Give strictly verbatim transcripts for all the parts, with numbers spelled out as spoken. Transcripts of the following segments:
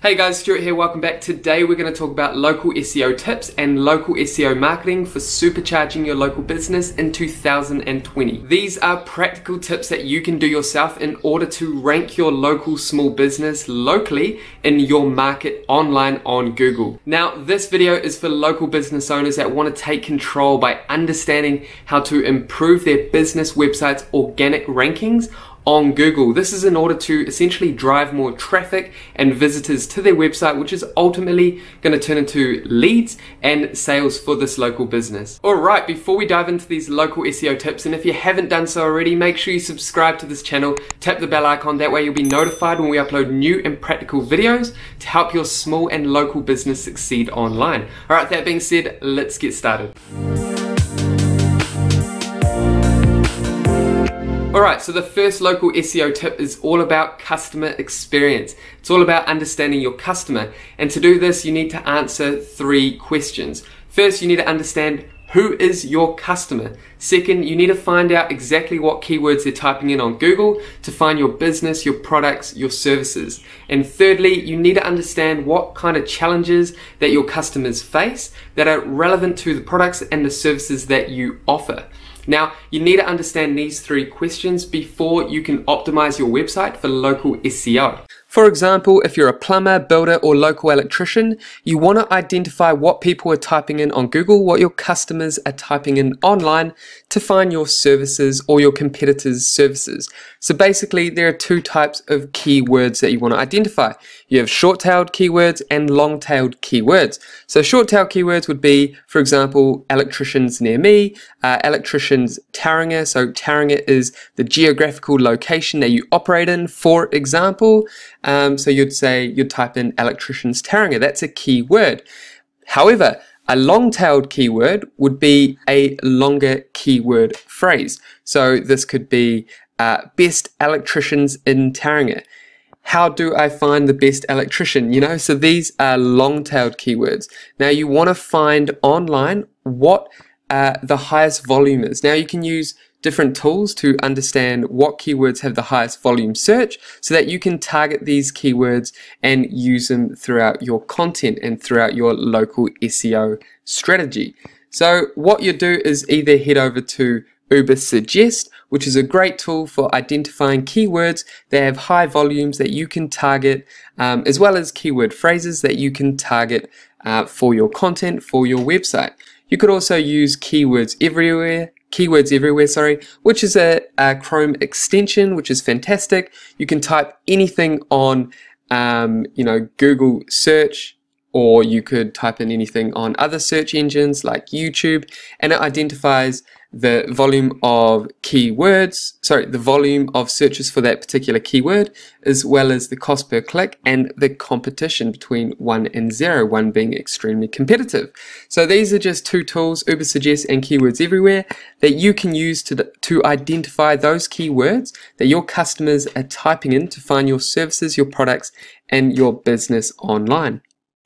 Hey guys, Stuart here, welcome back. Today we're going to talk about local S E O tips and local S E O marketing for supercharging your local business in two thousand twenty. These are practical tips that you can do yourself in order to rank your local small business locally in your market online on Google. Now, this video is for local business owners that want to take control by understanding how to improve their business website's organic rankings on Google. This is in order to essentially drive more traffic and visitors to their website, which is ultimately going to turn into leads and sales for this local business. All right, before we dive into these local S E O tips, and if you haven't done so already, make sure you subscribe to this channel, tap the bell icon, that way you'll be notified when we upload new and practical videos to help your small and local business succeed online. All right, that being said, let's get started. Alright, so the first local S E O tip is all about customer experience. It's all about understanding your customer. And to do this, you need to answer three questions. First, you need to understand who is your customer. Second, you need to find out exactly what keywords they're typing in on Google to find your business, your products, your services. And thirdly, you need to understand what kind of challenges that your customers face that are relevant to the products and the services that you offer. Now, you need to understand these three questions before you can optimize your website for local S E O. For example, if you're a plumber, builder, or local electrician, you want to identify what people are typing in on Google, what your customers are typing in online to find your services or your competitors' services. So basically, there are two types of keywords that you want to identify. You have short-tailed keywords and long-tailed keywords. So short-tailed keywords would be, for example, electricians near me, uh, electricians Tauranga. So Tauranga is the geographical location that you operate in, for example. Um, so you'd say, you'd type in electricians Tauranga. That's a keyword. However, a long-tailed keyword would be a longer keyword phrase. So this could be uh, best electricians in Tauranga. How do I find the best electrician? You know, so these are long-tailed keywords. Now you want to find online what uh, the highest volume is. Now you can use different tools to understand what keywords have the highest volume search so that you can target these keywords and use them throughout your content and throughout your local S E O strategy. So what you do is either head over to Ubersuggest, which is a great tool for identifying keywords that have high volumes that you can target, um, as well as keyword phrases that you can target uh, for your content, for your website. You could also use Keywords Everywhere, Keywords Everywhere, sorry, which is a, a Chrome extension, which is fantastic. You can type anything on, um, you know, Google search, or you could type in anything on other search engines like YouTube, and it identifies the volume of keywords, sorry, the volume of searches for that particular keyword, as well as the cost per click and the competition between one and zero, one being extremely competitive. So these are just two tools, Ubersuggest and Keywords Everywhere, that you can use to, to identify those keywords that your customers are typing in to find your services, your products, and your business online.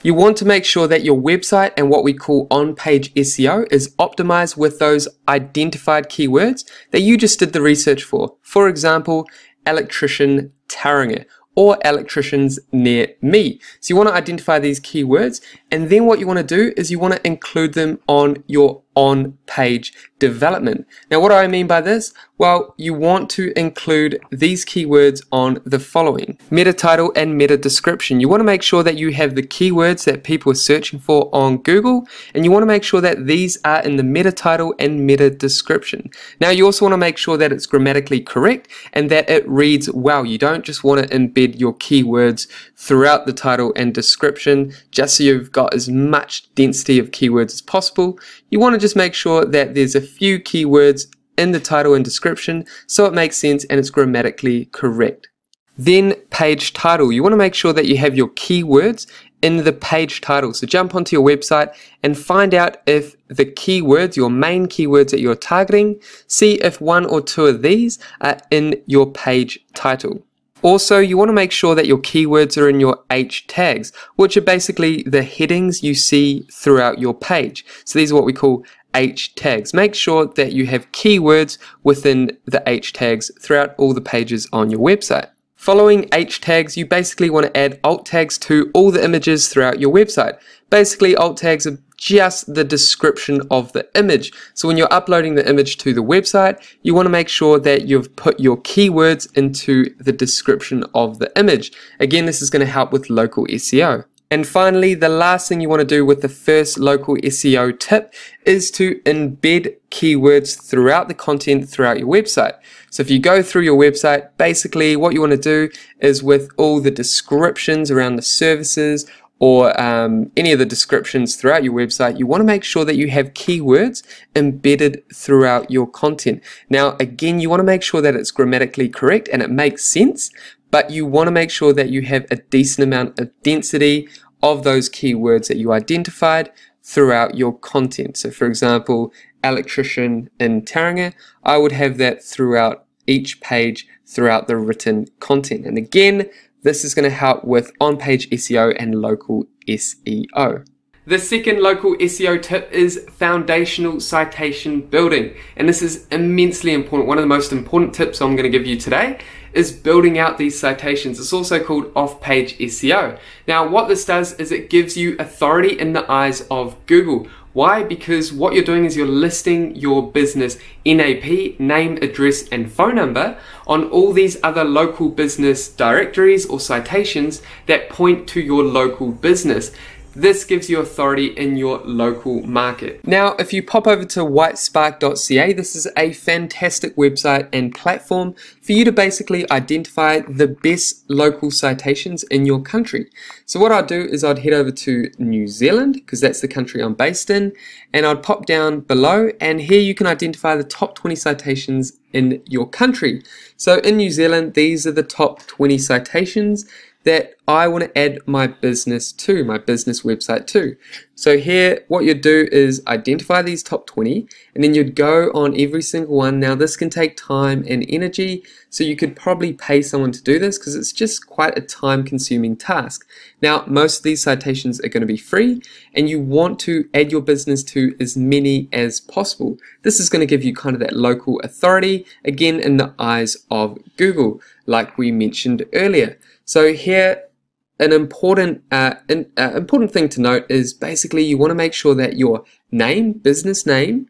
You want to make sure that your website and what we call on-page S E O is optimized with those identified keywords that you just did the research for. For example, electrician Tauranga or electricians near me. So you want to identify these keywords, and then what you want to do is you want to include them on your on-page development. Now, what do I mean by this? Well, you want to include these keywords on the following: meta title and meta description. You want to make sure that you have the keywords that people are searching for on Google, and you want to make sure that these are in the meta title and meta description. Now, you also want to make sure that it's grammatically correct and that it reads well. You don't just want to embed your keywords throughout the title and description just so you've got as much density of keywords as possible. You want to just make sure that there's a few keywords in the title and description so it makes sense and it's grammatically correct. Then page title. You want to make sure that you have your keywords in the page title. So jump onto your website and find out if the keywords, your main keywords that you're targeting, see if one or two of these are in your page title. Also, you want to make sure that your keywords are in your H tags, which are basically the headings you see throughout your page. So these are what we call H tags. Make sure that you have keywords within the H tags throughout all the pages on your website. Following H tags, you basically want to add alt tags to all the images throughout your website. Basically, alt tags are just the description of the image. So when you're uploading the image to the website, you want to make sure that you've put your keywords into the description of the image. Again, this is going to help with local S E O. And finally, the last thing you want to do with the first local S E O tip is to embed keywords throughout the content throughout your website. So if you go through your website, basically what you want to do is with all the descriptions around the services or um, any of the descriptions throughout your website, you want to make sure that you have keywords embedded throughout your content. Now, again, you want to make sure that it's grammatically correct and it makes sense, but you want to make sure that you have a decent amount of density of those keywords that you identified throughout your content. So for example, electrician in Tauranga, I would have that throughout each page throughout the written content. And again, this is going to help with on-page S E O and local S E O. The second local S E O tip is foundational citation building, and this is immensely important. One of the most important tips I'm going to give you today is building out these citations. It's also called off-page S E O. Now, what this does is it gives you authority in the eyes of Google. Why? Because what you're doing is you're listing your business N A P, name, address, and phone number on all these other local business directories or citations that point to your local business. This gives you authority in your local market. Now, if you pop over to whitespark dot C A, this is a fantastic website and platform for you to basically identify the best local citations in your country. So what I'd do is I'd head over to New Zealand, because that's the country I'm based in, and I'd pop down below, and here you can identify the top twenty citations in your country. So in New Zealand, these are the top twenty citations that I want to add my business to, my business website to. So here, what you'd do is identify these top twenty, and then you'd go on every single one. Now, this can take time and energy, so you could probably pay someone to do this because it's just quite a time-consuming task. Now, most of these citations are going to be free, and you want to add your business to as many as possible. This is going to give you kind of that local authority, again, in the eyes of Google, like we mentioned earlier. So here, an important uh, an, uh, important thing to note is basically you want to make sure that your name, business name,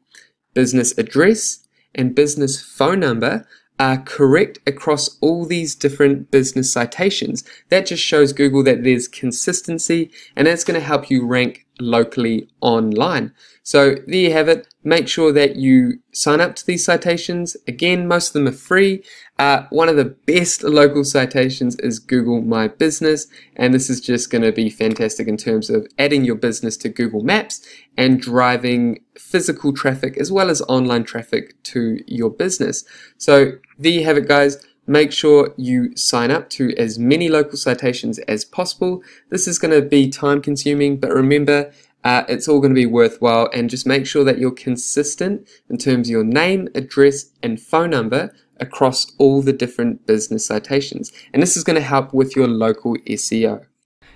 business address, and business phone number are correct across all these different business citations. That just shows Google that there's consistency, and that's going to help you rank locally online. So there you have it. Make sure that you sign up to these citations. Again, most of them are free. Uh, one of the best local citations is Google My Business, and this is just going to be fantastic in terms of adding your business to Google Maps and driving physical traffic as well as online traffic to your business. So there you have it, guys. Make sure you sign up to as many local citations as possible. This is going to be time consuming, but remember, uh, it's all going to be worthwhile, and just make sure that you're consistent in terms of your name, address, and phone number across all the different business citations. And this is going to help with your local S E O.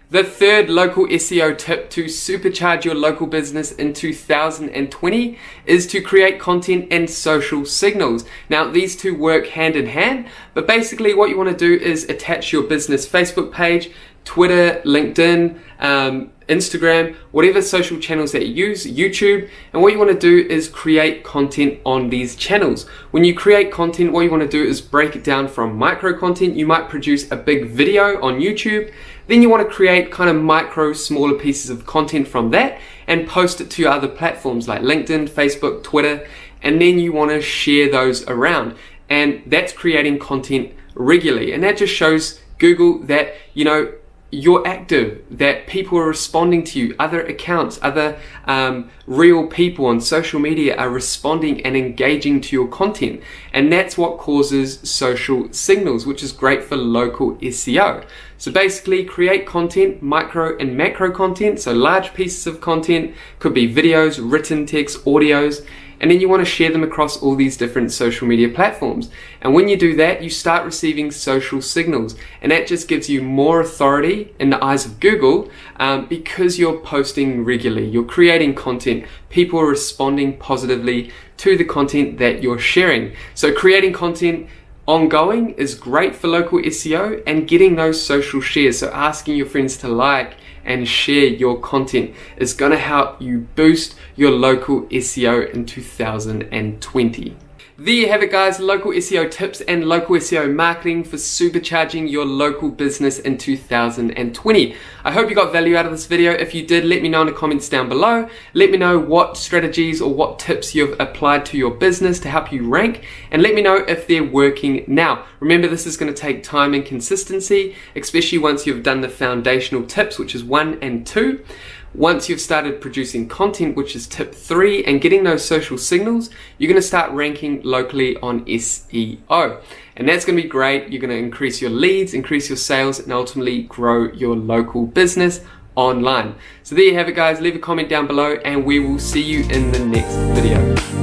The third local S E O tip to supercharge your local business in two thousand twenty is to create content and social signals. Now, these two work hand in hand, but basically what you want to do is attach your business Facebook page, Twitter, LinkedIn, um, Instagram, whatever social channels that you use, YouTube, and what you want to do is create content on these channels. When you create content, what you want to do is break it down from micro content. You might produce a big video on YouTube, then you want to create kind of micro, smaller pieces of content from that and post it to your other platforms like LinkedIn, Facebook, Twitter, and then you want to share those around. And that's creating content regularly, and that just shows Google that, you know, you're active, that people are responding to you, other accounts, other um, real people on social media are responding and engaging to your content. And that's what causes social signals, which is great for local S E O. So basically, create content, micro and macro content, so large pieces of content, could be videos, written text, audios, and then you want to share them across all these different social media platforms. And when you do that, you start receiving social signals, and that just gives you more authority in the eyes of Google um, because you're posting regularly, you're creating content, people are responding positively to the content that you're sharing. So creating content Ongoing is great for local S E O and getting those social shares. So asking your friends to like and share your content is going to help you boost your local S E O in two thousand twenty. There you have it, guys. Local S E O tips and local S E O marketing for supercharging your local business in two thousand twenty. I hope you got value out of this video. If you did, let me know in the comments down below. Let me know what strategies or what tips you've applied to your business to help you rank, and let me know if they're working now. Remember, this is going to take time and consistency, especially once you've done the foundational tips, which is one and two. Once you've started producing content, which is tip three, and getting those social signals, you're going to start ranking locally on S E O. And that's going to be great. You're going to increase your leads, increase your sales, and ultimately grow your local business online. So there you have it, guys. Leave a comment down below, and we will see you in the next video.